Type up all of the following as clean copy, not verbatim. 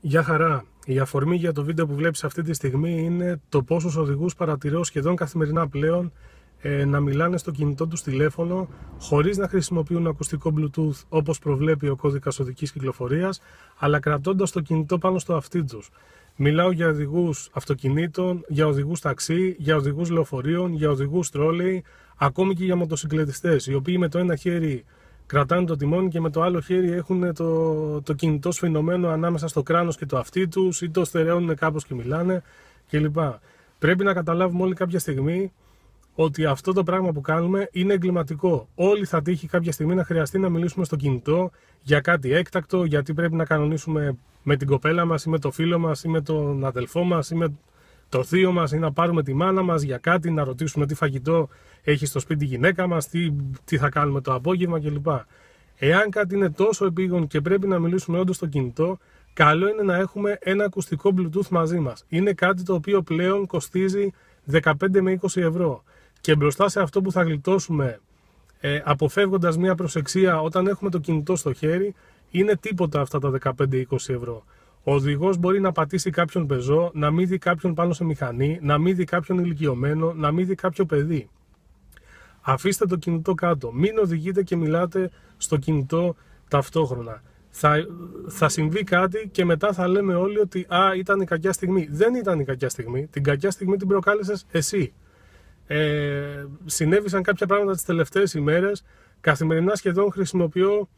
Γεια χαρά! Η αφορμή για το βίντεο που βλέπεις αυτή τη στιγμή είναι το πόσους οδηγούς παρατηρώ σχεδόν καθημερινά πλέον να μιλάνε στο κινητό τους τηλέφωνο χωρίς να χρησιμοποιούν ακουστικό Bluetooth όπως προβλέπει ο κώδικας οδικής κυκλοφορίας, αλλά κρατώντας το κινητό πάνω στο αυτί τους. Μιλάω για οδηγούς αυτοκινήτων, για οδηγούς ταξί, για οδηγούς λεωφορείων, για οδηγούς τρόλεϊ, ακόμη και για μοτοσυκλετιστές, οι οποίοι με το ένα χέρι κρατάνε το τιμόνι και με το άλλο χέρι έχουν το κινητό σφινωμένο ανάμεσα στο κράνος και το αυτί τους ή το στερεώνουν κάπως και μιλάνε κλπ. Πρέπει να καταλάβουμε όλοι κάποια στιγμή ότι αυτό το πράγμα που κάνουμε είναι εγκληματικό. Όλοι θα τύχει κάποια στιγμή να χρειαστεί να μιλήσουμε στο κινητό για κάτι έκτακτο, γιατί πρέπει να κανονίσουμε με την κοπέλα μας ή με το φίλο μας ή με τον αδελφό μας ή με το θείο μας ή να πάρουμε τη μάνα μας για κάτι, να ρωτήσουμε τι φαγητό έχει στο σπίτι η γυναίκα μας, τι θα κάνουμε το απόγευμα κλπ. Εάν κάτι είναι τόσο επίγον και πρέπει να μιλήσουμε όντως στο κινητό, καλό είναι να έχουμε ένα ακουστικό Bluetooth μαζί μας. Είναι κάτι το οποίο πλέον κοστίζει 15 με 20 ευρώ. Και μπροστά σε αυτό που θα γλιτώσουμε αποφεύγοντας μια προσεξία όταν έχουμε το κινητό στο χέρι, είναι τίποτα αυτά τα 15-20 ευρώ. Ο οδηγός μπορεί να πατήσει κάποιον πεζό, να μην δει κάποιον πάνω σε μηχανή, να μην δει κάποιον ηλικιωμένο, να μην δει κάποιο παιδί. Αφήστε το κινητό κάτω. Μην οδηγείτε και μιλάτε στο κινητό ταυτόχρονα. Θα συμβεί κάτι και μετά θα λέμε όλοι ότι ήταν η κακιά στιγμή. Δεν ήταν η κακιά στιγμή. Την κακιά στιγμή την προκάλεσες εσύ. Συνέβησαν κάποια πράγματα τις τελευταίες ημέρες. Καθημερινά σχεδόν χρησιμοποιώ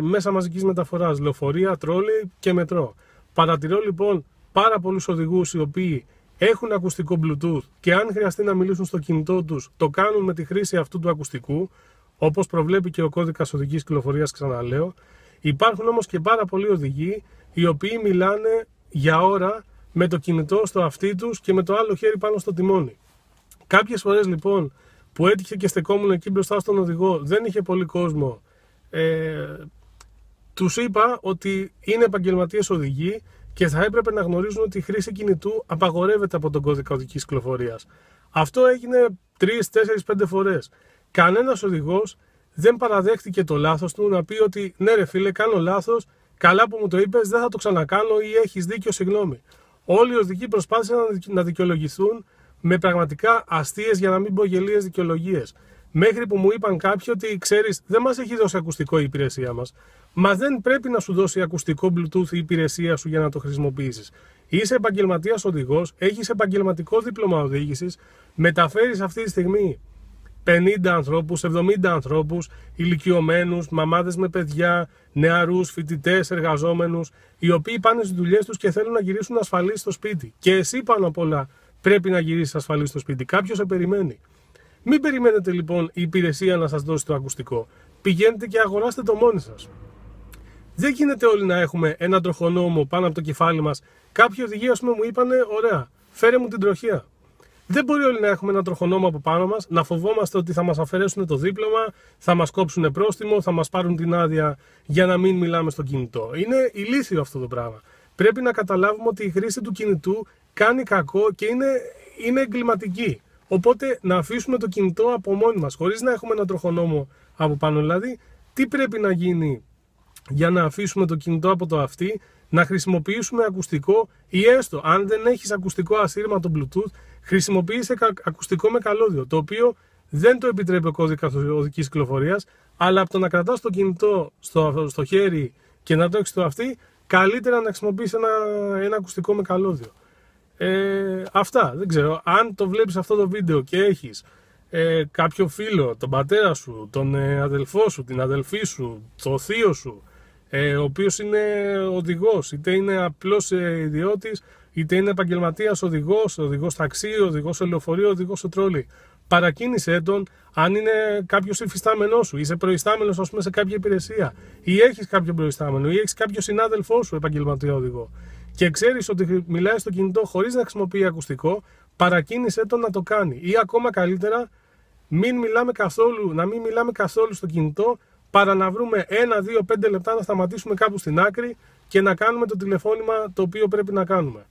μέσα μαζικής μεταφοράς, λεωφορεία, τρόλεϊ και μετρό. Παρατηρώ λοιπόν πάρα πολλούς οδηγούς οι οποίοι έχουν ακουστικό Bluetooth και αν χρειαστεί να μιλήσουν στο κινητό τους, το κάνουν με τη χρήση αυτού του ακουστικού, όπως προβλέπει και ο κώδικας οδικής κυκλοφορίας, ξαναλέω. Υπάρχουν όμως και πάρα πολλοί οδηγοί οι οποίοι μιλάνε για ώρα με το κινητό στο αυτί τους και με το άλλο χέρι πάνω στο τιμόνι. Κάποιες φορές λοιπόν που έτυχε και στεκόμουν εκεί μπροστά στον οδηγό, δεν είχε πολύ κόσμο, τους είπα ότι είναι επαγγελματίες οδηγοί και θα έπρεπε να γνωρίζουν ότι η χρήση κινητού απαγορεύεται από τον κώδικα οδικής κυκλοφορίας. Αυτό έγινε 3, 4, 5 φορές. Κανένας οδηγός δεν παραδέχτηκε το λάθος του, να πει ότι ναι ρε φίλε, κάνω λάθος, καλά που μου το είπες, δεν θα το ξανακάνω, ή έχεις δίκιο, συγγνώμη. Όλοι οι οδηγοί προσπάθησαν να δικαιολογηθούν με πραγματικά αστείες, για να μην πω γελίες, δικαιολογίες. Μέχρι που μου είπαν κάποιοι ότι ξέρεις, δεν μας έχει δώσει ακουστικό η υπηρεσία μας. Μα δεν πρέπει να σου δώσει ακουστικό Bluetooth η υπηρεσία σου για να το χρησιμοποιήσεις. Είσαι επαγγελματίας οδηγός, έχεις επαγγελματικό δίπλωμα οδήγησης, μεταφέρεις αυτή τη στιγμή 50 ανθρώπους, 70 ανθρώπους, ηλικιωμένους, μαμάδες με παιδιά, νεαρούς, φοιτητές, εργαζόμενους, οι οποίοι πάνε στις δουλειές τους και θέλουν να γυρίσουν ασφαλείς στο σπίτι. Και εσύ πάνω απ' όλα πρέπει να γυρίσεις ασφαλείς στο σπίτι. Κάποιος σε περιμένει. Μην περιμένετε λοιπόν η υπηρεσία να σας δώσει το ακουστικό. Πηγαίνετε και αγοράστε το μόνοι σας. Δεν γίνεται όλοι να έχουμε ένα τροχονόμο πάνω από το κεφάλι μας. Κάποιοι οδηγοί, ας πούμε, μου είπανε: ωραία, φέρε μου την τροχιά. Δεν μπορεί όλοι να έχουμε ένα τροχονόμο από πάνω μας, να φοβόμαστε ότι θα μας αφαιρέσουν το δίπλωμα, θα μας κόψουν πρόστιμο, θα μας πάρουν την άδεια για να μην μιλάμε στο κινητό. Είναι ηλίθιο αυτό το πράγμα. Πρέπει να καταλάβουμε ότι η χρήση του κινητού κάνει κακό και είναι εγκληματική. Οπότε να αφήσουμε το κινητό από μόνοι μας, χωρίς να έχουμε ένα τροχονόμο από πάνω. Δηλαδή, τι πρέπει να γίνει για να αφήσουμε το κινητό από το αυτί, να χρησιμοποιήσουμε ακουστικό, ή έστω, αν δεν έχεις ακουστικό ασύρματο Bluetooth, χρησιμοποιήσε ακουστικό με καλώδιο, το οποίο δεν το επιτρέπει ο κώδικας οδικής κυκλοφορίας, αλλά από το να κρατάς το κινητό στο χέρι και να το έχεις στο αυτί, καλύτερα να χρησιμοποιήσεις ένα ακουστικό με καλώδιο. Αυτά, δεν ξέρω. Αν το βλέπεις αυτό το βίντεο και έχεις κάποιο φίλο, τον πατέρα σου, τον αδελφό σου, την αδελφή σου, το θείο σου, ο οποίος είναι οδηγός, είτε είναι απλός ιδιώτης, είτε είναι επαγγελματίας οδηγός, οδηγός ταξί, οδηγός σε λεωφορείο, οδηγός σε τρόλεϊ, παρακίνησέ τον. Αν είναι κάποιος υφιστάμενός σου, είσαι προϊστάμενος, ας πούμε, σε κάποια υπηρεσία, ή έχεις κάποιο προϊστάμενο, ή έχεις κάποιο συνάδελφό σου επαγγελματία οδηγό, και ξέρεις ότι μιλάει στο κινητό χωρίς να χρησιμοποιεί ακουστικό, παρακίνησέ τον να το κάνει. Ή ακόμα καλύτερα, να μην μιλάμε καθόλου στο κινητό, παρά να βρούμε 1, 2, 5 λεπτά να σταματήσουμε κάπου στην άκρη και να κάνουμε το τηλεφώνημα το οποίο πρέπει να κάνουμε.